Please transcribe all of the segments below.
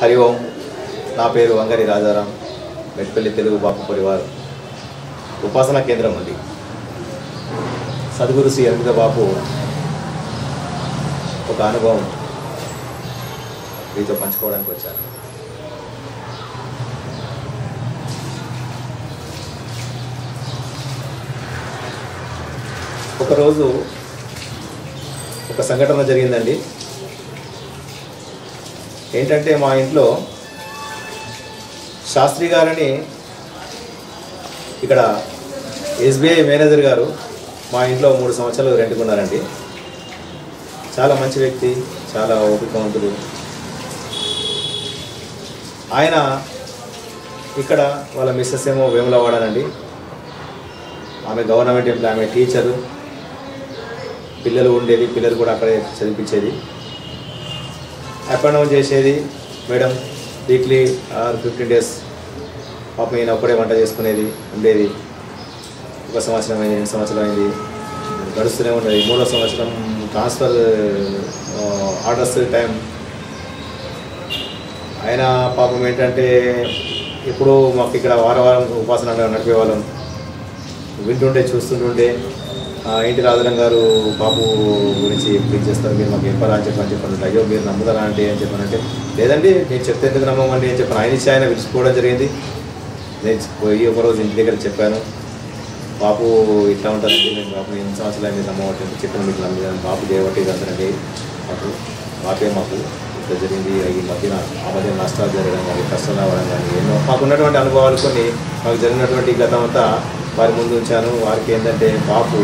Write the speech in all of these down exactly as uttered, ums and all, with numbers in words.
हरि ओम ना पेरु वंगारी राजाराम मेट्पल्ली तेलुगु बापू परिवार उपासना केंद्रम अंडी सद्गुरु श्री अर्पित बापू ఒక అనుభవం మీతో పంచుకోవడానికి వచ్చాను। ఒక రోజు ఒక సంఘటన జరిగిందండి। ఏంటంటే మా ఇంట్లో శాస్త్రి గారిని ఇక్కడ ఎస్బీఐ మేనేజర్ గారు మా ఇంట్లో మూడు సంవత్సరాలు రెంట్కున్నారండి। చాలా మంచి వ్యక్తి, చాలా ఓపికవంతుడు ఆయన। ఇక్కడ వాళ్ళ మిస్సెస్ ఏమో వేములవాడనండి, ఆమె గవర్నమెంట్ ఎంప్లాయ్, ఆమె టీచరు, పిల్లలు ఉండేది, పిల్లలు కూడా అక్కడే చదివించేది, అప్ అండ్ డౌన్ చేసేది madam weekly or fifteen days పాపం ఈయన ఒక్కడే వంట చేసుకునేది ఉండేది। ఒక సంవత్సరం అయింది, రెండు సంవత్సరం అయింది, గడుస్తూనే ఉండేది। మూడో సంవత్సరం ట్రాన్స్ఫర్ ఆర్డర్స్ టైం ఆయన పాపం ఏంటంటే ఇప్పుడు మాకు ఇక్కడ వారం వారం ఉపాసన నడిపేవాళ్ళం, వింటుండే చూస్తుంటుండే ఏంటి రాజారాం గారు బాబు గురించి ప్లీజ్ చేస్తారు, మీరు మాకు చెప్పారా అని చెప్పని చెప్పండి। అయ్యో మీరు నమ్ముతారా అంటే అని చెప్పానంటే లేదండి నేను చెప్తే ఎందుకు నమ్మమండి అని చెప్పాను। ఆయన ఇచ్చి ఆయన విడిచిపోవడం జరిగింది। నేను పోయి ఒకరోజు ఇంటి దగ్గర చెప్పాను, బాబు ఇట్లా ఉంటారండి, నేను బాబు ఎన్ని సంవత్సరాలు మీరు నమ్మవట్లేదు, చెప్పిన మీకు నమ్మలేదు, బాబు చేయబట్టి అంతనండి మాకు బాపే మాకు ఇట్లా జరిగింది, ఈ మధ్యన ఆ మధ్యన నష్టాలు జరగడం కానీ కష్టాలు అవ్వడం కానీ ఎన్నో మాకు ఉన్నటువంటి అనుభవాలు కొన్ని మాకు జరిగినటువంటి గతం అంతా వారి ముందు ఉంచాను। వారికి ఏంటంటే బాబు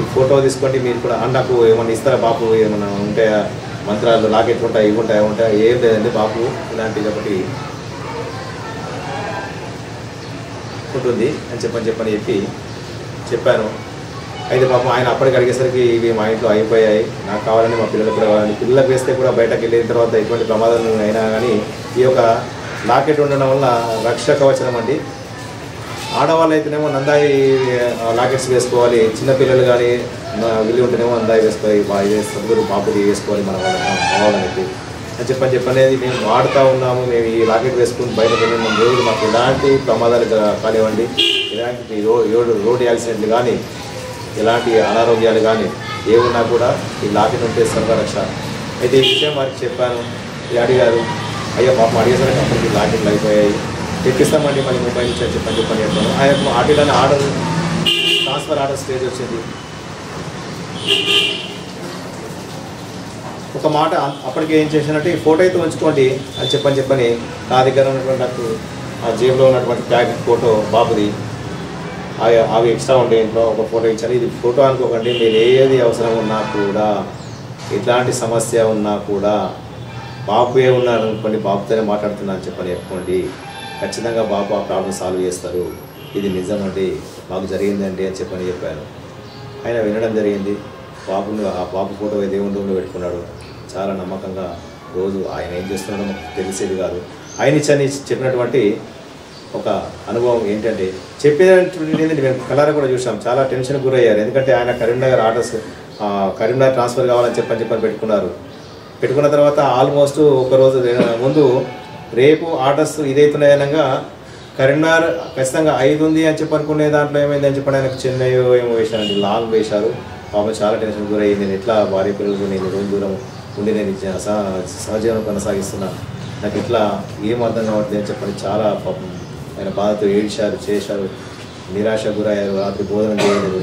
ఈ ఫోటో తీసుకోండి మీరు కూడా నాకు ఏమన్నా ఇస్తారా బాపు, ఏమన్నా ఉంటాయా మంత్రాలు లాకెట్లు ఉంటాయి ఇవి ఉంటాయి ఉంటాయి ఏం లేదండి బాపు ఇలాంటిది ఒకటి ఉంటుంది అని చెప్పని చెప్పని చెప్పి చెప్పాను। అయితే పాపం ఆయన అప్పటికి అడిగేసరికి ఇవి మా ఇంట్లో అయిపోయాయి, నాకు కావాలని మా పిల్లలకు కూడా కావాలని, పిల్లలకు వేస్తే కూడా బయటకు వెళ్ళిన తర్వాత ఎటువంటి ప్రమాదాలు అయినా కానీ ఈ యొక్క లాకెట్ ఉండడం వల్ల రక్ష కవచనం అండి। ఆడవాళ్ళు అయితేనేమో నందాయి లాకెట్స్ వేసుకోవాలి, చిన్నపిల్లలు కానీ వెళ్ళి ఉంటేనేమో నందాయి వేసుకోవాలి, బాగా సద్గురు బాపుది వేసుకోవాలి మన వాళ్ళ కావాలనేది అని చెప్పని చెప్పనేది మేము వాడుతూ ఉన్నాము। మేము ఈ లాకెట్ వేసుకుని బయట వెళ్ళిన రోజులు మాకు ఎలాంటి ప్రమాదాలు కానివ్వండి, ఎలాంటి రో రోడ్డు రోడ్డు యాక్సిడెంట్లు కానీ ఎలాంటి అనారోగ్యాలు కానీ ఏమున్నా కూడా ఈ లాకెట్ ఉంటే సర్వరక్ష। అయితే ఈ విషయం వారికి చెప్పాను, అడిగారు అయ్యా పాపం అడిగేసరికి అప్పటికి లాకెట్లు అయిపోయాయి, ఎక్కిస్తామండి మరి మొబైల్ నుంచి చెప్పని చెప్పని చెప్పాను ఆయనకు। ఆటోలోనే ఆర్డర్ ట్రాన్స్ఫర్ ఆర్డర్ స్టేజ్ వచ్చింది ఒక మాట అప్పటికే ఏం చేశానంటే ఈ ఫోటో అయితే ఉంచుకోండి అని చెప్పని చెప్పని నా దగ్గర ఉన్నటువంటి నాకు ఆ జేబులో ఉన్నటువంటి ప్యాకెట్ ఫోటో బాపుది అవి అవి ఎక్స్ట్రా ఉండే ఇంట్లో ఒక ఫోటో ఇచ్చాను, ఇది ఫోటో అనుకోకండి, మీరు ఏది అవసరం ఉన్నా కూడా ఎట్లాంటి సమస్య ఉన్నా కూడా బాపు ఏ ఉన్నారు అనుకోండి, బాపుతోనే మాట్లాడుతున్నా అని చెప్పని చెప్పుకోండి, ఖచ్చితంగా బాపు ఆ ప్రాబ్లం సాల్వ్ చేస్తారు, ఇది నిజం అండి మాకు జరిగిందండి అని చెప్పని చెప్పాను। ఆయన వినడం జరిగింది, బాపును ఆ బాపు ఫోటో దేవుని రూమ్లో పెట్టుకున్నాడు చాలా నమ్మకంగా। రోజు ఆయన ఏం చేస్తున్నాడో మాకు తెలిసేది కాదు, ఆయన ఇచ్చని చెప్పినటువంటి ఒక అనుభవం ఏంటంటే చెప్పేటువంటి మేము కలరా కూడా చూసాం, చాలా టెన్షన్ గురయ్యారు। ఎందుకంటే ఆయన కరీంనగర్ ఆర్డర్స్ కరీంనగర్ ట్రాన్స్ఫర్ కావాలని చెప్పని చెప్పని పెట్టుకున్నారు పెట్టుకున్న తర్వాత ఆల్మోస్ట్ ఒకరోజు ముందు రేపు ఆర్డర్స్ ఇదైతున్నాయనగా కరీంనగర్ ఖచ్చితంగా ఐదు ఉంది అని చెప్పి అనుకునే దాంట్లో ఏమైంది అని చెప్పి ఆయనకు చెన్నై ఏమో వేశానండి, లాంగ్ వేశారు పాపం, చాలా టెన్షన్ గురయ్యింది। నేను ఎట్లా భార్య పిల్లలకు నేను రోజు దూరం ఉండి నేను సహజీవనం కొనసాగిస్తున్నాను, నాకు ఇట్లా ఏం అర్థం కావట్లేదు అని చెప్పని చాలా పాపం ఆయన బాధతో ఏడ్చారు చేశారు, నిరాశ గురయ్యారు, రాత్రి భోజనం చేయలేదు।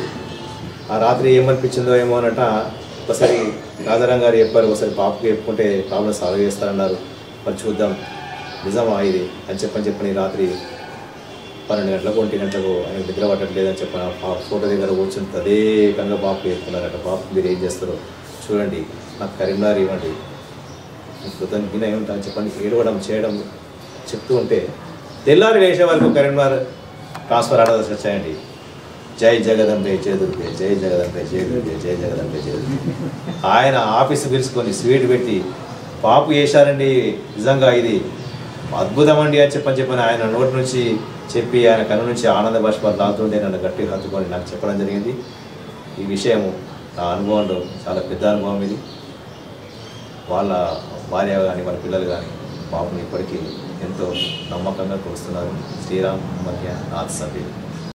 ఆ రాత్రి ఏమనిపించిందో ఏమో అనట ఒకసారి రాజారాం గారు చెప్పారు, ఒకసారి పాపకి చెప్పుకుంటే ప్రాబ్లం సాల్వ్ చేస్తారన్నారు, మరి చూద్దాం నిజమా ఇది అని చెప్పని చెప్పని రాత్రి పన్నెండు గంటలకు ఒంటి గంటలకు ఆయన నిద్ర పట్టట్లేదని చెప్పి ఆ ఫోటో దగ్గర కూర్చుని తదేకంగా బాపు చెప్తున్నారట, బాపు మీరు ఏం చేస్తారో చూడండి, నాకు కరీంనగర్ ఇవ్వండి, దానికి వినయ ఉంటా అని చెప్పని ఏడవడం చేయడం చెప్తూ ఉంటే తెల్లారి వేసే వరకు కరీంనగర్ ట్రాన్స్ఫర్ ఆర్డర్స్ వచ్చాయండి। జై జగదంబే చేదుర్గే, జై జగదంబే చేదుర్గే, జై జగదంబే చేదుర్గే। ఆయన ఆఫీస్ పిలుచుకొని స్వీట్ పెట్టి బాపు చేశారండి, నిజంగా ఇది అద్భుతం అండి అని చెప్పని చెప్పని ఆయన నోటి నుంచి చెప్పి ఆయన కన్ను నుంచి ఆనంద భాష్పాలు తాగుతుంటే నన్ను గట్టిగా హత్తుకొని నాకు చెప్పడం జరిగింది। ఈ విషయము నా అనుభవంలో చాలా పెద్ద అనుభవం ఇది, వాళ్ళ భార్య కానీ వాళ్ళ పిల్లలు కానీ బాబుని ఇప్పటికీ ఎంతో నమ్మకంగా కొలుస్తున్నారు శ్రీరామ్ మధ్య నాథ్ సభ్యులు।